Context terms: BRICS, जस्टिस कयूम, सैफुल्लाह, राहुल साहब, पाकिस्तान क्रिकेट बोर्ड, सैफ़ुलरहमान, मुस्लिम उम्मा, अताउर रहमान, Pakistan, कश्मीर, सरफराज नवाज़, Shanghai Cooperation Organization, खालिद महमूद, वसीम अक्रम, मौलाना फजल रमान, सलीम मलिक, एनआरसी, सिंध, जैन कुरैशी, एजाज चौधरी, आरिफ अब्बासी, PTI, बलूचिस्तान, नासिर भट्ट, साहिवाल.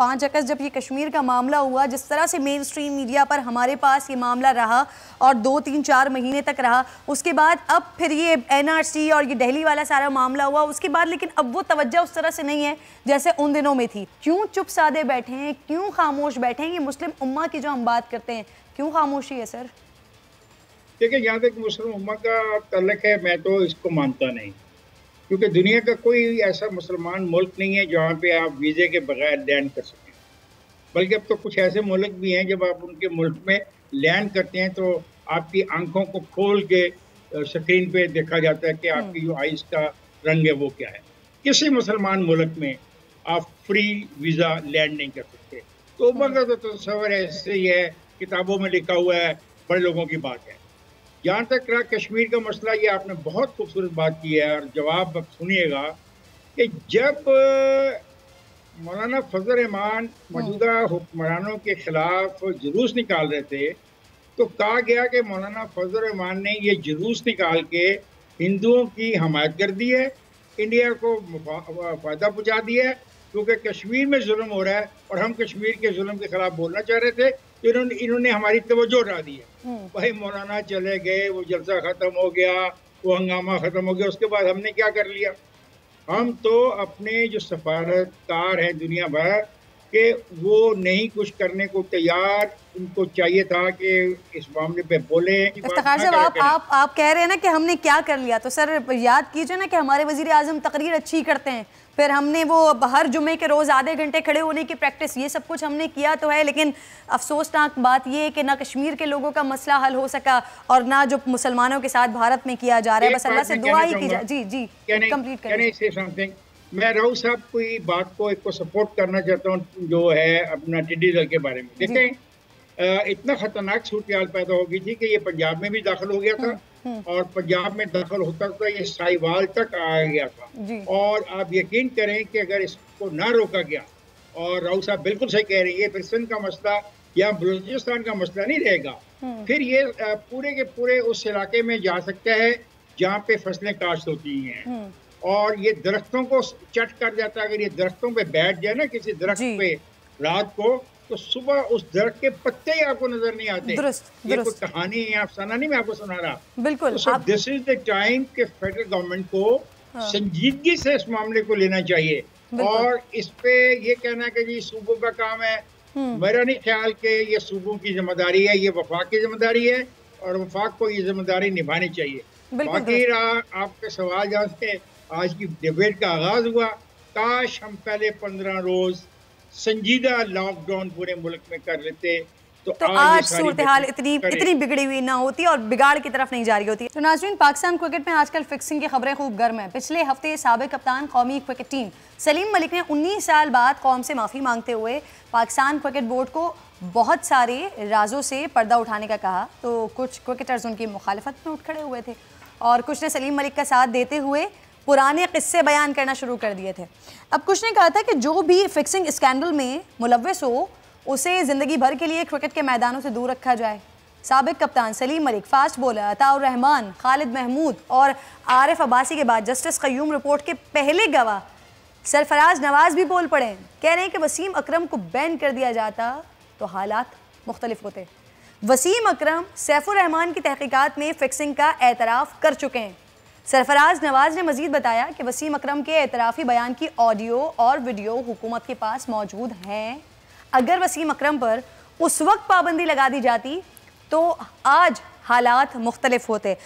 5 अगस्त जब ये कश्मीर का मामला हुआ, जिस तरह से मेन स्ट्रीम मीडिया पर हमारे पास ये मामला रहा और 2-3-4 महीने तक रहा, उसके बाद अब फिर ये एनआरसी और ये दिल्ली वाला सारा मामला हुआ उसके बाद, लेकिन अब वो तवज्जो उस तरह से नहीं है जैसे उन दिनों में थी। क्यों चुप साधे बैठे हैं, क्यों खामोश बैठे हैं? ये मुस्लिम उम्मा की जो हम बात करते हैं, क्यों खामोशी है सर? देखिए, जहाँ तक मुस्लिम उम्मा का तल्लक है, मैं तो इसको मानता नहीं, क्योंकि दुनिया का कोई ऐसा मुसलमान मुल्क नहीं है जहाँ पे आप वीज़े के बगैर लैंड कर सकें। बल्कि अब तो कुछ ऐसे मुल्क भी हैं जब आप उनके मुल्क में लैंड करते हैं तो आपकी आंखों को खोल के स्क्रीन पे देखा जाता है कि आपकी जो आइज़ का रंग है वो क्या है। किसी मुसलमान मुल्क में आप फ्री वीज़ा लैंड नहीं कर सकते। तो मगर तो तस्वर ऐसे ही है, किताबों में लिखा हुआ है, बड़े लोगों की बात है। जहाँ तक रहा कश्मीर का मसला, ये आपने बहुत खूबसूरत बात की है और जवाब अब सुनिएगा कि जब मौलाना फजल रमान मौजूदा हुक्मरानों के खिलाफ जुलूस निकाल रहे थे तो कहा गया कि मौलाना फजल रमान ने ये जुलूस निकाल के हिंदुओं की हमायत कर दी है, इंडिया को फ़ायदा पहुँचा दिया है क्योंकि कश्मीर में जुल्म हो रहा है और हम कश्मीर के जुल्म के खिलाफ बोलना चाह रहे थे तो इन्होंने हमारी तवज्जो हटा दी है। भाई मौलाना चले गए, वो जलसा ख़त्म हो गया, वो हंगामा ख़त्म हो गया, उसके बाद हमने क्या कर लिया? हम तो अपने जो सफारतकार हैं दुनिया भर के वो नहीं कुछ करने को तैयार, उनको चाहिए था कि इस मामले पे बोले। आप कह रहे हैं ना कि हमने क्या कर लिया, तो सर याद कीजिए ना कि हमारे वजीर आजम तकरीर अच्छी करते हैं, फिर हमने वो हर जुम्मे के रोज़ आधे घंटे खड़े होने की प्रैक्टिस, ये सब कुछ हमने किया तो है, लेकिन अफसोसनाक बात ये है कि ना कश्मीर के लोगों का मसला हल हो सका और ना जो मुसलमानों के साथ भारत में किया जा रहा है। बस अल्लाह से दुआ ही की जाए। जी जी, कंप्लीट करें। मैं राहुल साहब की बात को सपोर्ट करना चाहता हूँ जो है अपना टिड्डी दल के बारे में। देखें, इतना ख़तरनाक सूरत पैदा हो गई थी कि ये पंजाब में भी दाखिल हो गया था और पंजाब में दाखिल होता था, ये साहिवाल तक आ गया था। और आप यकीन करें कि अगर इसको ना रोका गया, और राहुल साहब बिल्कुल सही कह रही है, फिर सिंध का मसला या बलूचिस्तान का मसला नहीं रहेगा, फिर ये पूरे के पूरे उस इलाके में जा सकता है जहाँ पे फसलें काश्त होती हैं और ये दरख्तों को चट कर जाता है। अगर ये दरख्तों पे बैठ जाए ना किसी दरख्त पे रात को, तो सुबह उस दरख्त के पत्ते ही आपको नजर नहीं आते। ये कोई कहानी है, अफसाना नहीं मैं आपको सुना रहा। बिल्कुल। तो दिस इज द टाइम के फेडरल गवर्नमेंट को संजीदगी से इस मामले को लेना चाहिए और इस पे ये कहना कि जी सूबों का काम है, मेरा नहीं ख्याल कि ये सूबों की जिम्मेदारी है, ये वफाक की जिम्मेदारी है और वफाक को ये जिम्मेदारी निभानी चाहिए। बाकी रहा आपके सवाल, जहाँ से आज की डिबेट का आगाज हुआ, काश हम पहले 15 रोज संजीदा लॉकडाउन पूरे मुल्क में कर लेते तो आज सूरत हाल इतनी बिगड़ी हुई ना होती और बिगाड़ की तरफ नहीं जा रही होती। तो नाज़रीन, पाकिस्तान क्रिकेट में आजकल फिक्सिंग की खबरें खूब गर्म हैं। पिछले हफ्ते साबिक कप्तान कौमी क्रिकेट टीम सलीम मलिक ने 19 साल बाद कौम से माफ़ी मांगते हुए पाकिस्तान क्रिकेट बोर्ड को बहुत सारे राजों से पर्दा उठाने का कहा, तो कुछ क्रिकेटर्स उनकी मुखालफत में उठ खड़े हुए थे और कुछ ने सलीम मलिक का साथ देते हुए पुराने किस्से बयान करना शुरू कर दिए थे। अब कुछ ने कहा था कि जो भी फिक्सिंग स्कैंडल में मुलव्वस हो उसे ज़िंदगी भर के लिए क्रिकेट के मैदानों से दूर रखा जाए। साबिक कप्तान सलीम मलिक, फास्ट बॉलर अताउर रहमान, खालिद महमूद और आरिफ अब्बासी के बाद जस्टिस कयूम रिपोर्ट के पहले गवाह सरफराज नवाज़ भी बोल पड़े, कह रहे हैं कि वसीम अक्रम को बैन कर दिया जाता तो हालात मुख्तलिफ होते। वसीम अक्रम सैफ़ुलरहमान की तहकीकात में फिक्सिंग का एतराफ़ कर चुके हैं। सरफराज नवाज़ ने मज़ीद बताया कि वसीम अक्रम के एतराफ़ी बयान की ऑडियो और वीडियो हुकूमत के पास मौजूद हैं। अगर वसीम अक्रम पर उस वक्त पाबंदी लगा दी जाती तो आज हालात मुख्तलिफ होते।